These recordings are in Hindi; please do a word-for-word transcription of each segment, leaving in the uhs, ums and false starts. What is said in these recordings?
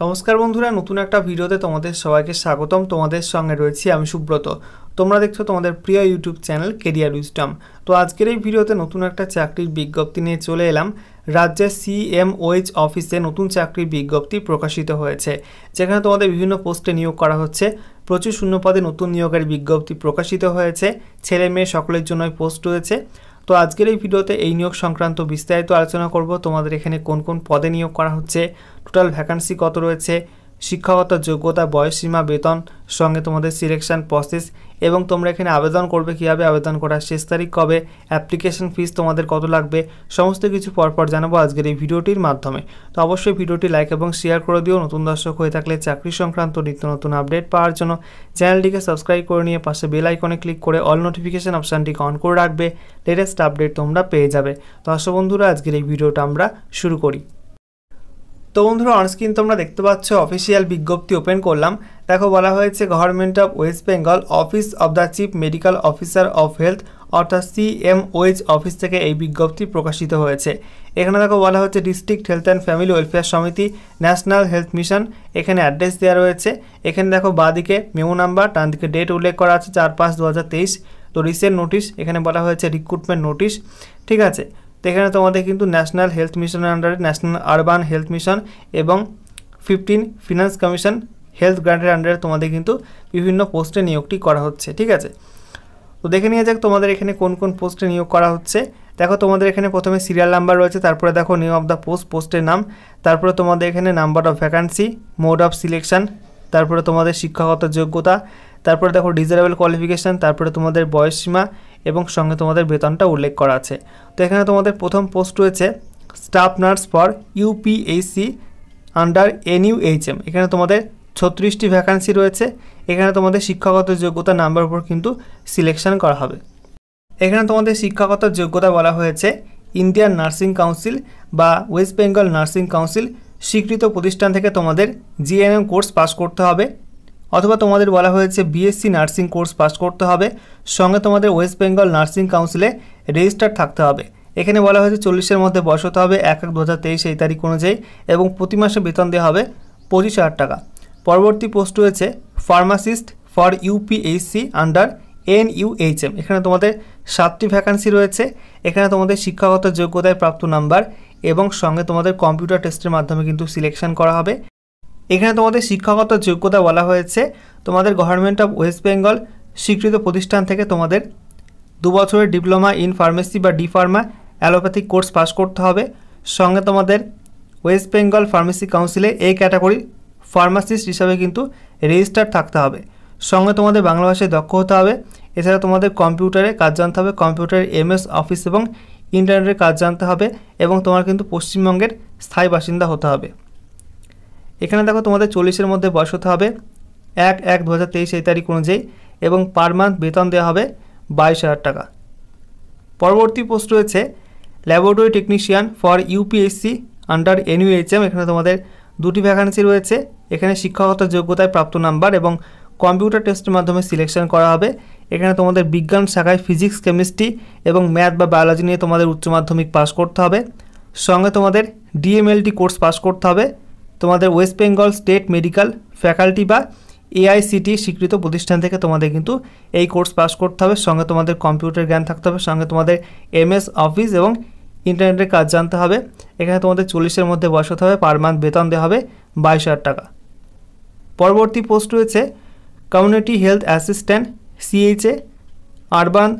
नमस्कार बंधुरा नतून एक भिडियोते तुम्हारे सबाइके स्वागतम। तुम्हारे संगे रयेछि आमि सुब्रत। तोमरा देखछो तुम्हारे प्रिय यूट्यूब चैनल कैरियर उइजडम। तो आजकेर एई भिडियोते नतून एक चाकरिर विज्ञप्ति निये चले एलाम। राज्य सीएमओएच अफिसे नतून चाकरिर विज्ञप्ति प्रकाशित होयेछे, जेखाने तुम्हारे विभिन्न पोस्टे नियोग करा होच्छे। प्रचुर शून्य पदे नतून नियोगेर विज्ञप्ति प्रकाशित होयेछे, छेले मेये सकलेर जोन्नो पोस्ट रयेछे। तो आजकेर भिडियोते एई नियोग संक्रांत विस्तारित आलोचना करब। तोमादेर एखाने कोन कोन पदे नियोग करा होच्छे, टोटाल भैकान्सि कत रयेछे, शिक्षागत योग्यता, बयस सीमा, वेतन संगे तोमादेर सिलेक्शन प्रसेस एबं तोमरा एखाने आवेदन करबे किभाबे, आवेदन करार शेष तारीख कबे, अ্যাপ্লিকেশন ফিস तोमादेर कत लागबे, समस्त किछु परपर जानाबो आजकेर एई भिडियोटिर माध्यमे। तो अवश्यई भिडियोटी लाइक एबं शेयर करे दिओ। नतुन दर्शक हये थाकले चाकरि संक्रांत नित्य नतुन आपडेट पाওয়ার जोन्नो চ্যানেলটিকে সাবস্ক্রাইব করে নিয়ে পাশে বেল আইকনে ক্লিক করে অল নোটিফিকেশন অপশনটিকে অন করে রাখবে। লেটেস্ট আপডেট তোমরা পেয়ে যাবে। তো আশা বন্ধুরা আজকের এই ভিডিওটা আমরা শুরু করি। तो बंधुरा अनस्क्रीन तुम्हारा देखते पाচ্ছ अफिसियल विज्ञप्ति ओपेन करलाम। देखो बला हयेছে government of waste Bengal office of the chief medical officer of health अर्थात सीएमओएच अफिस थेके एई विज्ञप्ति प्रकाशित हयेছে। एखाने देखो बला हयेছে district health and family welfare समिति नैशनल हेल्थ मिशन। एखाने एड्रेस देया रयेছে। एखाने देखो बादिके मेमो नम्बर डान दिके डेट उल्लेख करा आछे चार पाँच दो हज़ार तेईस। तो रिसेंट नोटिस एखाने बला हयेছে रिक्रुटमेंट नोटिस। ठीक आछे। तो एखे तुम्हारे क्योंकि नैशनल हेल्थ मिशन अंडारे नैशनल आर्बान हेल्थ मिशन और फिफ्टीन फिनान्स कमिशन हेल्थ ग्रांटर अंडारे तुम्हारे क्योंकि विभिन्न पोस्टे नियोगटी करा होच्छे। ठीक है। तो देखे नहीं जा तुम्हारे एखे कौन कौन पोस्टे नियोग करा होच्छे। देखो तुम्हारे एखे प्रथम सिरियल नम्बर रही है, तरह देखो नेम अफ द पोस्ट पोस्टर नाम, तरह तुम्हारे एखे number of vacancy, mode of selection, तरह तुम्हारे शिक्षागत योग्यता, तरह देखो डिजायरेबल क्वालिफिकेशन, तरह तुम्हारे बयस सीमा और संगे तुम्हारे वेतनटा उल्लेख करा आछे। तो एखाने तुम्हारे प्रथम पोस्ट रयेछे staff nurse for UPSC under NUHM. एखाने तुम्हारे छत्तीस टी वैकेंसी रयेछे। एखाने तुम्हारे शिक्षागत योग्यता नम्बर पर किन्तु सिलेक्शन करा होबे। एखाने तुम्हारे शिक्षागत योग्यता बला हयेछे इंडियन नार्सिंग काउंसिल बा वेस्ट बेंगल नार्सिंग काउंसिल स्वीकृत प्रतिष्ठान थेके तुम्हारे जीएनएम कोर्स पास करते होबे अथवा तुम्हारे बला हयेছে बीएससी नार्सिंग कोर्स पास करते होबे, संगे तुम्हारे वेस्ट बेंगल नार्सिंग काउंसिले रेजिस्टार थकते होबे। एखाने बला हयेছে चल्लिस एर मध्य बयस होते होबे एक एक दो हज़ार तेईस ए तारीख अनुयायी एबं प्रति मासे वेतन देওয়া होबे पचिश हज़ार टाका। परवर्ती पोस्ट रयेছে pharmacist for UPSC under NUHM. एखाने तुम्हारे सातटी वैकेंसी रयेছে। एखाने तुम्हारे शिक्षागत योग्यताय प्राप्त नम्बर एबं संगे तुम्हारे कम्पिउटार टेस्टर माध्यमे किन्तु सिलेक्शन करा होबे। एखाने तुम्हारे शिक्षागत योग्यता बला हयेছে तुम्हारे गवर्नमेंट अफ वेस्ट बेंगल स्वीकृत प्रतिष्ठान थेके तुम्हारे दो बछरेर डिप्लोमा इन फार्मेसी बा D pharma allopathic course pass करते होबे, संगे तुम्हारे वेस्ट बेंगल फार्मेसी काउंसिले ए कैटेगरी फार्मासिस्ट हिसाबे किन्तु रेजिस्टार थाकते होबे, संगे तुम्हारे बांगला भाषाय दक्ष होते होबे। एछाड़ा तुम्हारे कम्पिउटारे काज जानते होबे, कम्पिउटार एमएस अफिस एबं इंटरनेटेर काज जानते होबे एबं तोमार किन्तु पश्चिमबंगेर स्थायी बासिंदा होते होबे। एखाने देखो तुम्हारे चल्लिस एर मध्य बयस होते होबे एक एक दो हज़ार तेईस ए तारीख अनुयायी एबं पर मान्थ वेतन देওয়া होबे बाईश हज़ार टाका। परवर्ती पोस्ट रयेছে laboratory technician for UPSC under NUHM. एखे तुम्हारे दुटी वैकेंसी रयेছে। एखे शिक्षागत योग्यता प्राप्त नम्बर और कम्पिउटार टेस्टर माध्यमे सिलेक्शन करा होबे। एखे तुम्हारे विज्ञान शाखा फिजिक्स केमिस्ट्री और मैथ बा बायोलजी निये तुम्हारे उच्च माध्यमिक पास करते होबे, संगे तुम्हारे डिएमएलटी कोर्स पास करते होबे। तुम्हारे waste Bengal state medical faculty बा एआईसीटी स्वीकृत प्रतिष्ठान थेके तुम्हारे किन्तु एई कोर्स पास करते होबे, संगे तुम्हारे कम्पिउटार ज्ञान थाकते होबे, संगे तुम्हारे एमएस अफिस एबं इंटरनेटेर काज जानते होबे। एखाने तुम्हारे चल्लिस एर मध्य बयस होते होबे, पर मान्थ वेतन देওয়া होबे बाईश हज़ार टाका। परवर्ती पोस्ट रयेছে community health assistant CHA urban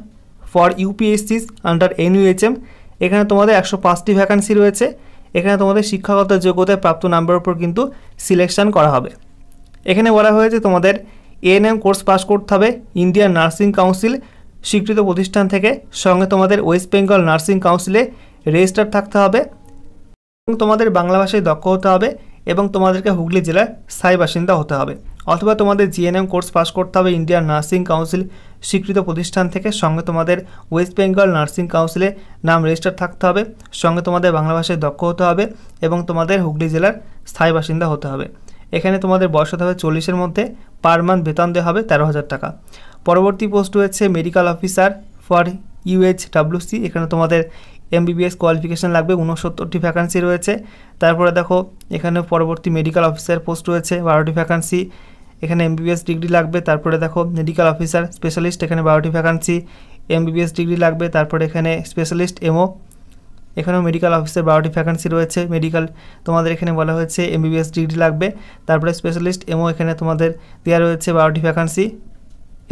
for UPSC under NUHM. एखाने तुम्हारे एकशो पाँच टी वैकेंसी रयेছে। एखे तुम्हारे शिक्षागत योग्यता प्राप्त नम्बर पर किन्तु सिलेक्शन करा होबे। एखे बला हयेছে तुम्हारे एएनएम कोर्स पास करते होबे इंडियन नार्सिंग काउंसिल स्वीकृत प्रतिष्ठान थेके, संगे तुम्हारे वेस्ट बेंगल नार्सिंग काउंसिले रेजिस्टार थाकते होबे, तुम्हारे बांगला भाषाय दक्ष होते होबे एबं तुम्हादेरके हुगली जिलार स्थायी बासिंदा होते होबे अथवा तुम्हारे जीएनएम कोर्स पास करते होबे इंडियन नार्सिंग काउंसिल स्वीकृत प्रतिष्ठान थेके, संगे तुम्हारे वेस्ट बेंगल नार्सिंग काउंसिले नाम रेजिस्टार थाकते होबे, संगे तुम्हारे बांगला भाषाय दक्ष होते होबे एबं तुम्हारे हुगली जिलार स्थायी बासिंदा होते होबे। एखाने तुम्हारे बयस होते होबे चल्लिस एर मध्य, पर मान्थ वेतन देওয়া होबे तेरह हज़ार टाका। परवर्ती पोस्ट रयेছে मेडिकल अफिसार फर यूएचडब्ल्यूसी। एखाने तुम्हारे एमबीबीएस क्वालिफिकेशन लागबे ऊनसत्तर वैकेंसी रयेछे। तारपरे देखो एखाने परवर्ती मेडिकल अफिसार पोस्ट रयेछे बारोटी वैकेंसी, एखाने एमबीबीएस डिग्री लागबे। तारपरे देखो मेडिकल अफिसार स्पेशलिस्ट एखाने बारोटी वैकेंसी एमबीबीएस डिग्री लागबे। तारपरे एखाने स्पेशलिस्ट एमओ एखानेও मेडिकल अफिसार बारोटी वैकेंसी रयेछे। मेडिकल तुम्हारे एखाने बला हयेछे एमबीबीएस डिग्री लागबे। तारपरे स्पेशलिस्ट एमओ एखाने तुम्हारे देया रयेछे बारोटी वैकेंसी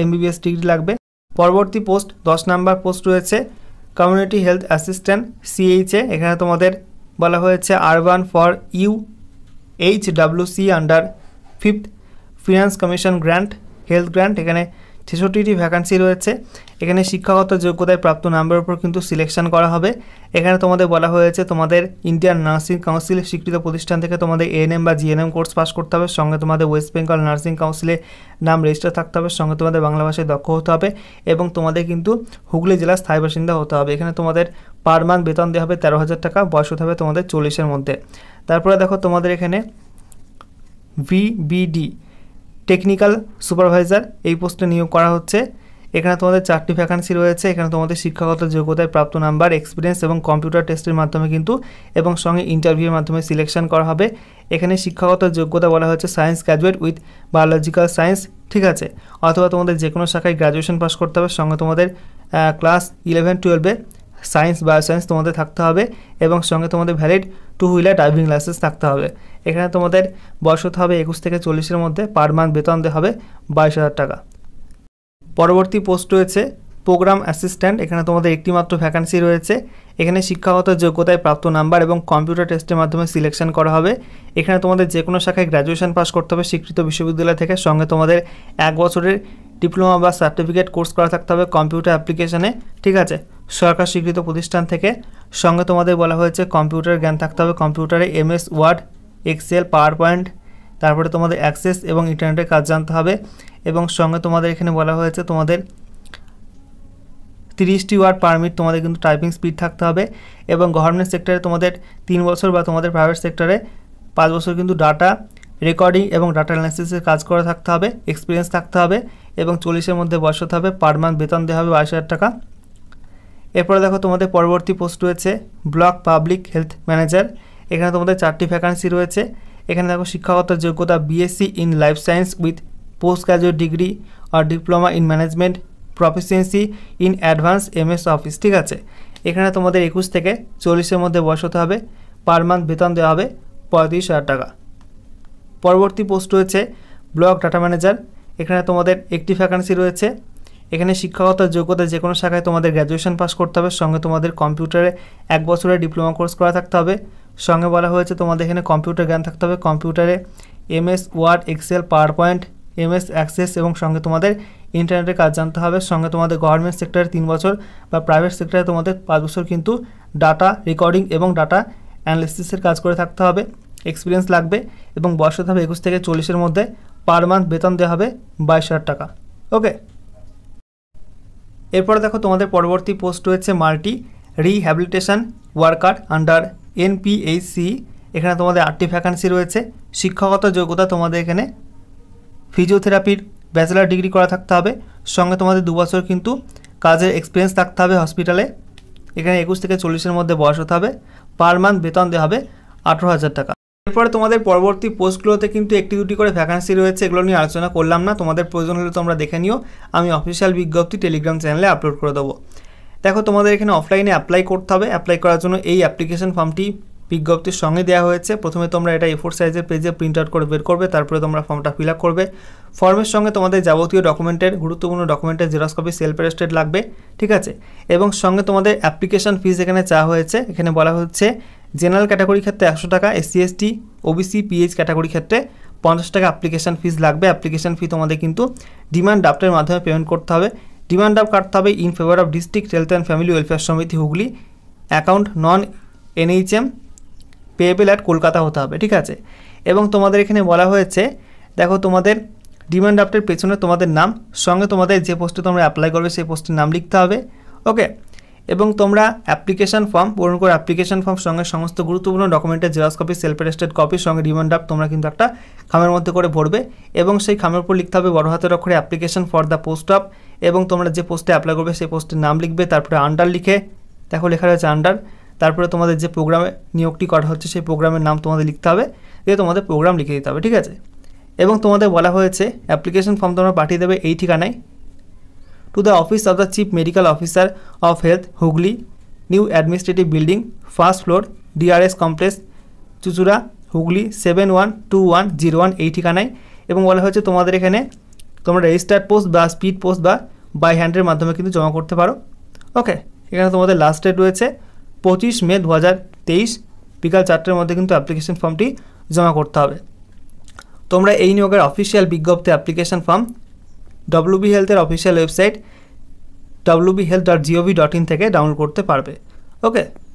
एमबीबीएस डिग्री लागबे। परवर्ती पोस्ट दस नम्बर पोस्ट रयेछे कम्युनिटी हेल्थ असिस्टेंट सीएचए, एखाने तुम्हादेर बला हयेछे urban for U H W C under fifth finance commission grant health grant एखाने छिषट्टी वैकेंसी रयेछे। एखाने शिक्षागत योग्यताय प्राप्त नम्बरेर उपर किन्तु सिलेक्शन करा हबे। एखाने तुम्हादेर बला हयेछे तुम्हादेर इंडियन नार्सिंग काउंसिल स्वीकृत प्रतिष्ठान थेके तुम्हादेर एएनएम बा जीएनएम कोर्स पास करते हबे, संगे तुम्हादेर वेस्ट बेंगल नार्सिंग काउंसिले नाम रेजिस्टार थाकते हबे, संगे तुम्हादेर बांगला भाषाय दक्ष होते हबे एबं तुम्हादेर किन्तु हुगली जिलार स्थायी बासिंदा होते हबे। एखाने तुम्हादेर पर मान्थ वेतन देওয়া হবে तेरह हज़ार टाका, बयस होते हबे तुम्हादेर चल्लिस एर मध्य। तारपरे देखो तुम्हादेर एखाने डब्ल्यूबी टेक्निकल सुपारभाइजार ये पोस्टे नियोग करा होच्छे। एखाने तुम्हारे चारटी वैकेंसी रयेछे। एखाने तुम्हारे शिक्षागत योग्यताय प्राप्त नम्बर एक्सपिरियेंस और कम्पिउटार टेस्टर माध्यमे किन्तु एबं संगे इंटरव्यूर माध्यमे सिलेक्शन करा हबे। एखाने शिक्षागत योग्यता बला होच्छे सायेंस ग्राजुएट उइथ बायोलजिकल सायेंस, ठीक आछे, अथवा तुम्हारे जेकोनो शाखाय ग्राजुएशन पास करते हबे, संगे तुम्हारे क्लास इलेवन टुएल्वे सायेंस बायोसायेंस तुम्हारे थाकते हबे एबं संगे तुम्हारे valid two wheeler driving licence थाकते हबे। एखाने तुम्हादेर बयस होते हबे एकुश थेके चल्लिस एर मध्य, पर मान्थ वेतन देওয়া হবে बाईश हज़ार टाका। परवर्ती पोस्ट रयेछे प्रोग्राम असिस्टेंट, एखाने तुम्हादेर एकटी मात्र वैकेंसी रयेछे। एखाने शिक्षागत योग्यताय प्राप्त नम्बर एबं कम्पिउटार टेस्टेर माध्यमे सिलेक्शन करा हबे। एखाने तुम्हादेर जेकोनो शाखाय ग्राजुएशन पास करते हबे स्वीकृत विश्वविद्यालय थेके, संगे तुम्हादेर एक बछरेर डिप्लोमा बा सार्टिफिकेट कोर्स करा थाकते हबे कम्पिउटार एप्लिकेशने, ठीक आछे, सरकार स्वीकृत प्रतिष्ठान थेके, संगे तुम्हादेर बला हयेछे कम्पिउटार ज्ञान थाकते हबे, कम्पिउटारे M S Word Excel PowerPoint तारপরে তোমাদের অ্যাক্সেস এবং ইন্টারনেটের কাজ জানতে হবে এবং সঙ্গে তোমাদের এখানে বলা হয়েছে তোমাদের তিরিশটি ওয়ার্ড পারমিট তোমাদের কিন্তু টাইপিং স্পিড থাকতে হবে এবং গভর্নমেন্ট সেক্টরে তোমাদের তিন বছর বা তোমাদের প্রাইভেট সেক্টরে পাঁচ বছর কিন্তু ডাটা রেকর্ডিং এবং ডাটা অ্যানালাইসিসের কাজ করে থাকতে হবে, এক্সপেরিয়েন্স থাকতে হবে এবং চল্লিশ এর মধ্যে বয়স হতে হবে, পার মান্থ বেতন দেওয়া হবে বাইশ হাজার টাকা। এরপরে দেখো তোমাদের পরবর্তী পোস্ট রয়েছে ব্লক পাবলিক হেলথ ম্যানেজার, এখানে তোমাদের চারটি ভ্যাকেন্সি রয়েছে। এখানে দেখো শিক্ষাগত যোগ্যতা BSc in life science with post graduate degree আর diploma in management proficiency in advance MS Office, ঠিক আছে। এখানে তোমাদের একুশ থেকে চল্লিশ এর মধ্যে বয়স হতে হবে, পার মান্থ বেতন দেওয়া হবে পঁয়ত্রিশ হাজার টাকা। পরবর্তী পোস্ট রয়েছে ব্লক ডাটা ম্যানেজার, এখানে তোমাদের একটি ভ্যাকেন্সি রয়েছে। এখানে শিক্ষাগত যোগ্যতা যে কোনো শাখায় তোমাদের গ্র্যাজুয়েশন পাস করতে হবে, সঙ্গে তোমাদের কম্পিউটারে এক বছরের ডিপ্লোমা কোর্স করা থাকতে হবে, संगे बला हो तुम्हारे एखे कम्पिউটার ज्ञान থাকতে হবে, কম্পিউটারে M S Word Excel PowerPoint M S Access और संगे तुम्हारे इंटरनेटर काज जानते हैं, संगे तुम्हारे गवर्नमेंट सेक्टर तीन बचर बा प्राइवेट सेक्टर तुम्हारे पाँच बचर किन्तु डाटा रिकॉर्डिंग और डाटा एनालिसिसर काज करे थाकते हबे, एक्सपिरियेंस लागबे और बयस होते हबे एकुश थेके चल्लिस एर मध्य, पर मान्थ वेतन देওয়া হবে बाईश हज़ार टाका। ओके, एरपर देखो तुम्हारे परवर्ती पोस्ट रयेछे multi rehabilitation worker under NPSC, एखाने तुम्हारे आठटी वैकेंसी रयेछे। शिक्षागत योग्यता तुम्हारे एखाने फिजिओथेरापिर बैचलर डिग्री करा थाकते हबे, संगे तुम्हारे दो बछर किन्तु काजेर एक्सपिरियेंस थाकते हबे हस्पिटाले, एखाने एकुश थेके चल्लिस एर मध्य बयस होते हबे, पर मान्थ वेतन देওয়া হবে अठारो हज़ार टाका। এরপরে তোমাদের পরবর্তী পোস্টগুলোতে কিন্তু একটি দুটি করে ভ্যাকেন্সি রয়েছে, এগুলো নিয়ে আলোচনা করলাম না, তোমাদের প্রয়োজন হলে তোমরা দেখে নিও, আমি অফিশিয়াল বিজ্ঞপ্তি টেলিগ্রাম চ্যানেলে আপলোড করে দেবো। देखो तुम्हारे एखे अफलाइने अप्लाई करते हैं, अप्लाई करार्जन एप्लीकेशन फर्मटी विज्ञप्तर संगे देवा हो प्रथम तुम्हारा एफोर साइजर पेजे प्रिंट आउट कर बेर कर तुम्हारा फर्म फिल आप कर फर्मर संगे तुम्हारे जावतियों डकुमेंटर गुरुत्वपूर्ण डकुमेंटर जेरक्स कपि सेल्फ अटेस्टेड लागे, ठीक है, और संगे तुम्हारे एप्लीकेशन फीस एखे चाहे बला हे जेनरल कैटागरि क्षेत्र में एकशो टाका, S C S T OBC PH category क्षेत्र में पंचाश टाका एप्लीकेशन फीस लागे। एप्लीकेशन फी तुम्हारे क्योंकि डिमांड ड्राफ्टर माध्यम पेमेंट करते हैं, डिमांड ड्राफ्ट काटते हैं in favour of district health and family welfare समिति हुगली, अकाउंट नन एनएचएम पेएबल एट कोलकाता होता है, ठीक है। एवं तुम्हारे एखे बला देखो तुम्हारे डिमांड ड्राफ्टर पेছনে तुम्हारे नाम संगे तुम्हारे जो पोस्टे तुम्हारा अप्लाई करो से पोस्टर नाम लिखते हैं। ओके, एवं तुम्हारा एप्लीकेशन फर्म पूरण कर एप्लीकेशन फर्म संगे समस्त गुरुत्वपूर्ण डकुमेंटर xerox copy self attested copy संगे डिमांड ड्राफ्ट तुम्हारा किन्तु एक खामेर मध्य करे भरबे एवं सेई खामेर उपर लिखते हबे बड़ हातेर अक्षरे application for the post of, एवं तुम्हारा जो पोस्टे अप्लाई करबे सेई पोस्टेर नाम लिखबे, तारपरे अंडार लिखे देखो लेखा रही है अंडार तरह तुम्हारे जो प्रोग्रामे नियोगटी करा होच्छे सेई प्रोग्रामेर नाम तुम्हें लिखते हैं दिए तुम्हारे प्रोग्राम लिखे दीते हैं ठीक है। एवं तुम्हारे बला एप्लीकेशन फर्म तुम्हारा पाठिए देवे ये ठिकाना to the office of the chief medical officer of health Hooghly new administrative building first floor D R S complex Chuchura Hooghly seven one two one zero one ये ठिकाना एवं बला हो तुम्हारे एखे तुम्हारा रेजिस्टार्ड पोस्ट बा स्पीड पोस्ट बाइहैंडर माध्यम क्योंकि जमा करते पारो ओके। एखाने तुम्हारे लास्ट डेट रही है पचिस मे दो हज़ार तेईस बिकाल चारटार मध्य क्योंकि एप्लीकेशन फर्मटी जमा करते हैं। तुम्हारा यह नियोगের অফিশিয়াল বিজ্ঞপ্তি অ্যাপ্লিকেশন ফর্ম ডব্লিউবি হেলথের অফিশিয়াল ওয়েবসাইট wbhealth.gov.in থেকে ডাউনলোড করতে পারবে ওকে।